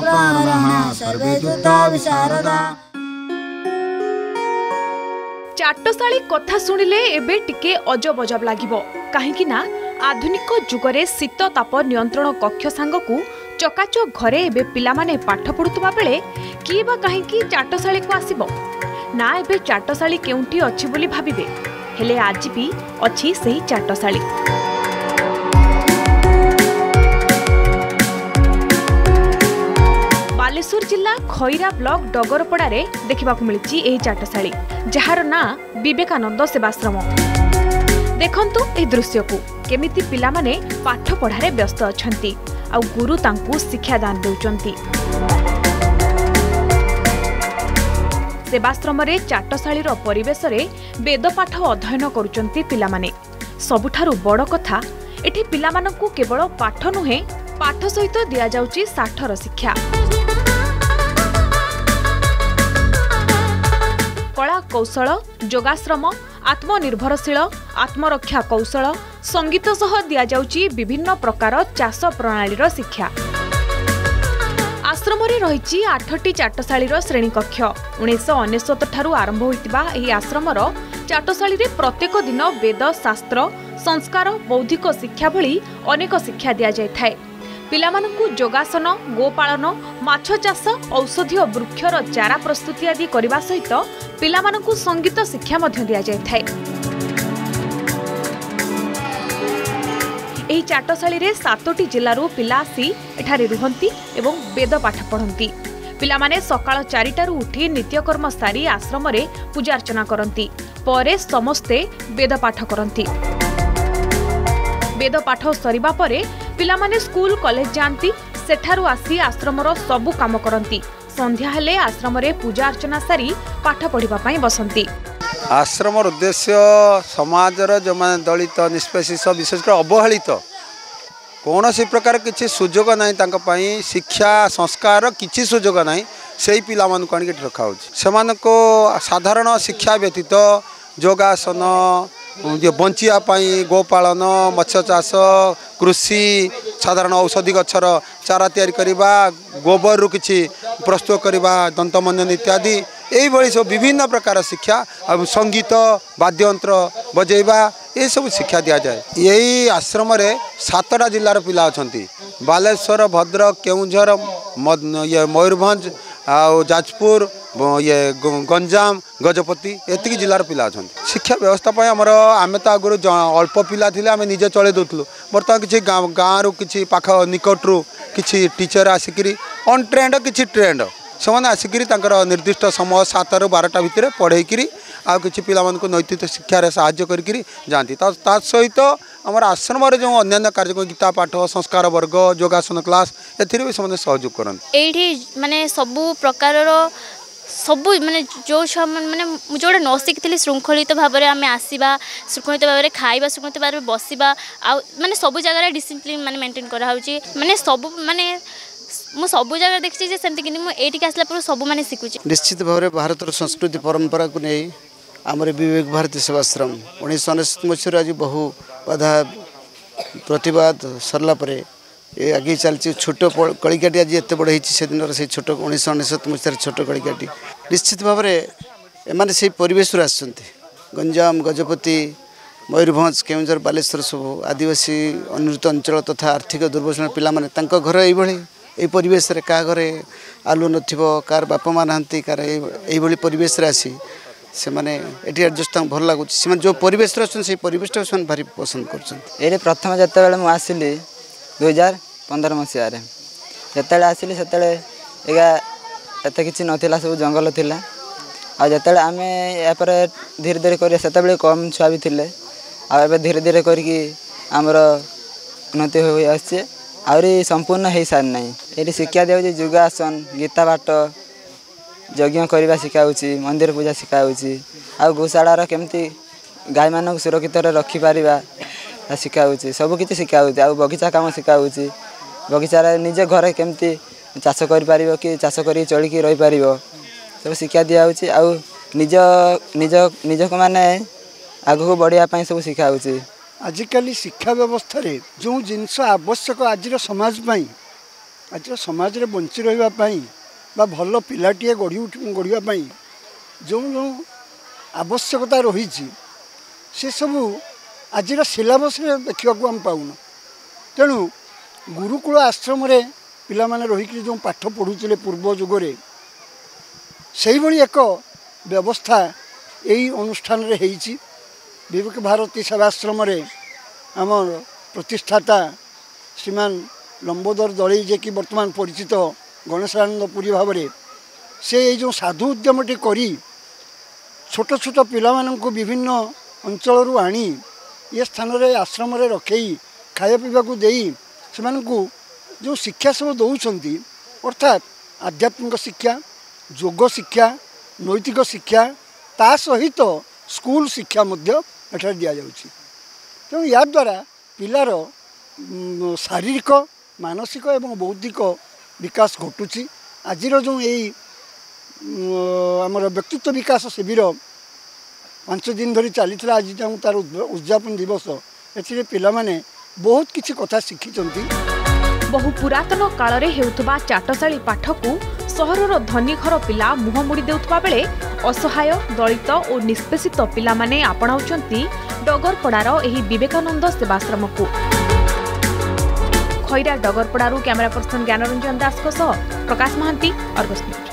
प्राणः सर्वे जुद्धा विशारदा। चाटशाली कथा सुनिले एबे टिके अजब अजब लागिबो, काहेकि ना आधुनिक जुगरे शीत ताप नियंत्रण कक्ष सांगकु चकाचक घरे एबे पिलामाने पाठ पढुतबा बेले किए बा काहेकि चाटशाली को आसीबो ना। एबे चाटशाली केउंटी अछि बोली भाबिबे, हेले आज भी अछि सही चाटशाली। बालेश्वर जिला खोईरा ब्लॉक डगरपड़ा रे देखा मिली यह चाटशाली, जार ना विवेकानंद सेवाश्रम। देखंतु ए दृश्य को केमिति पिला माने पाठ पढ़ारे व्यस्त अछंती आ गुरु तांकु शिक्षादान देउचंती। सेवाश्रम रे चाटशालीर परिवेश रे वेद पाठ अध्ययन करुचंती पिला माने। सबुठारु बड़ कथा एठी पिला मानकु केवल पाठ नुहे, पाठ सहित दिया जाउची साठर शिक्षा। कला कौशल, योगाश्रम, आत्मनिर्भरशील, आत्मरक्षा कौशल, संगीत सह दिया जाउची विभिन्न प्रकार चाष प्रणालीर शिक्षा। आश्रम रे रहिची 8टी चाटशालीर श्रेणी कक्ष। 1969 ठारू आरंभ होइतिबा एही आश्रमर चाटशाली रे प्रत्येक दिन वेद, शास्त्र, संस्कार, बौद्धिक शिक्षा भली अनेक शिक्षा दिया जाय थाए। पिलामानंकु योगासन, गोपालन, माछ चाष, औषधीय वृक्षर चारा प्रस्तुति आदि करने सहित पिलामानंकु संगीत शिक्षा मध्य दिया जाय थाए। एही चाटशाली रे 7टी जिल्लारू पिला आसी एठारे रुहंती एवं वेद पाठ पढ़ंती। पिलामाने सकाळ 4टारू उठी नित्यकर्म सारी आश्रम रे पूजा अर्चना करंती, परे समस्ते वेद पाठ करंती। वेद पाठ सरीबा परे पिलामाने स्कूल कॉलेज जाती, सेठारू आसी आश्रमर सबु काम करती। संध्या हेले आश्रम रे पूजा अर्चना सारी पाठ पढ़िबा पई बसंती। आश्रम उद्देश्य समाजर जो माने दलित, निष्पेषित, विशेषकर अवहेलित कौन सी प्रकार किसी सुजोग ना शिक्षा संस्कार किसी सुजोग ना से पिला मानकु आनिके रखा होछि। साधारण शिक्षा व्यतीत योगासन, बंचिया गोपालन, मत्स्य चाष, कृषि, साधारण औषधि गचर चारा तैयारी करवा, गोबर रु कि प्रस्तुत करवा, दंतमंजन इत्यादि यही सब विभिन्न प्रकार शिक्षा और संगीत वाद्ययंत्र बजेवा ये सब शिक्षा दि जाए। यही आश्रम रे 7टा जिलार पिला अछंती, बालेश्वर, भद्रक, केउंझर, मयूरभंज आउ जाजपुर, ये गंजाम, गजपति एति जिलार पिला अच्छा। शिक्षा व्यवस्था पर आम तो आगुरी अल्प पिला आम निजे चल दूलु, बर्तमान किसी गाँव रु कि पाख निकटू कि टीचर आसिक अन ट्रेंड कि ट्रेंड से आसिक निर्दिष्ट समय 7 रू 12टा भितर पढ़े कि पिला नैतिक शिक्षार साहाय्य करी जाती। सहित आम आश्रम जो अन्य कार्यक्रम गीता पाठ, संस्कार वर्ग, योगासन क्लास एथि से सहयोग करते। मानने सबू प्रकार सबू माने जो छुआ मैंने जोटा न शिखी श्रृंखलित भाव में आम आसवा, श्रृंखलित भाव में खावा, श्रृंखलित भाव में बसवा, आने सब जगार डिसिप्लिन मैंने मेन्टेन कराने माने सब माने मु सब जगह देखी जे सेमती कि मुझे आसला पूर्व सब मैंने शिखुचे। निश्चित भाव में भारतर संस्कृति परंपरा को नहीं आमर विवेक भारती सेवाश्रम 1969 मसीह आज बहु बाधा प्रतिवाद सरलापर ये आगे चलती छोट कलिकाटी आज एत बड़ी से दिन से छोट 1969 मसीह छोट कलिकाटी निश्चित भाव में एम से परेश गंजाम, गजपति, मयूरभंज, केउंझर, बालेश्वर सबू आदिवासी अनुसूचित अंचल तथा आर्थिक दुर्बल पिला माने घर ये परेश क्या घरे आलु नार बापा माँ ना कार परेश आसी से ये एडजस्ट भल लगुच से जो परेश परेशटा से भारी पसंद कर। प्रथम जिते मुझे आसिली 2015 मसीह जिते आसिली से एत कि नाला सब जंगल था आते आम यापर धीरे धीरे करते कम छुआ भी थे आबे धीरे धीरे करके आमर उन्नति आसी आहरी संपूर्ण हो सारी ना। ये शिक्षा दिया योगासन, गीता पाठ, यज्ञ करवा शिखाऊँगी, मंदिर पूजा शिखाऊँगी, आ गौशाला केमती गाय मान सुरक्षित रखिपर शिखाऊँगी, सबकि शिखाऊँगी, आ बगिचा काम शिखाऊँगी, बगिचार निजे घर केमती चाष कर कि चाष कर चलिकी रहीपर सब शिक्षा दिहे आउ निज निज निजक मैंने आगक बढ़िया सब शिखाऊँगी। आजिकल शिक्षा व्यवस्था जो जिनस आवश्यक आज समाज आज समाज में बंची रही भल पाटे गढ़ापी जो जो आवश्यकता रही से सबू आज सिलेबस देखा आम पाऊन। तेणु गुरुकुल आश्रम पाने रही जो पाठ पढ़ुले पूर्व जुगरे से एक व्यवस्था यही अनुष्ठान विवेक भारती सेवाश्रम आम प्रतिष्ठाता श्रीमान लंबोदर दलई जे कि वर्तमान परिचित गणेशानंद पुरी भाव से जो साधु उद्यमटी करी छोट छोट पिला विभिन्न अंचल आनी ये स्थान आश्रम रखे खाया पीवा को दे जो शिक्षा सब दौरान अर्थात आध्यात्मिक शिक्षा योग शिक्षा नैतिक शिक्षा ता सहित स्कूल शिक्षा दि जाऊँगी। तेणु याद्वारा पिलार शारीरिक मानसिक एवं बौद्धिक विकास घटुची। आज जो यही आमर व्यक्तित्व विकास शिविर 5 दिन धरी चली आज जो तार उद्यापन दिवस ए पाने बहुत किसी कथा शिखी। बहु पुरातन काल रे हेउतबा चाटशाली पाठ को सहरर धनीघर पिला मुह मुड़ी देउतबा बेले असहाय दलित और निष्पेषित पिला माने आपणाउचंती डगरपड़ार एही विवेकानंद सेवाश्रम को। खैरा डगरपड़ारू कैमरा पर्सन ज्ञान रंजन दास को सह प्रकाश महांती अर्गस।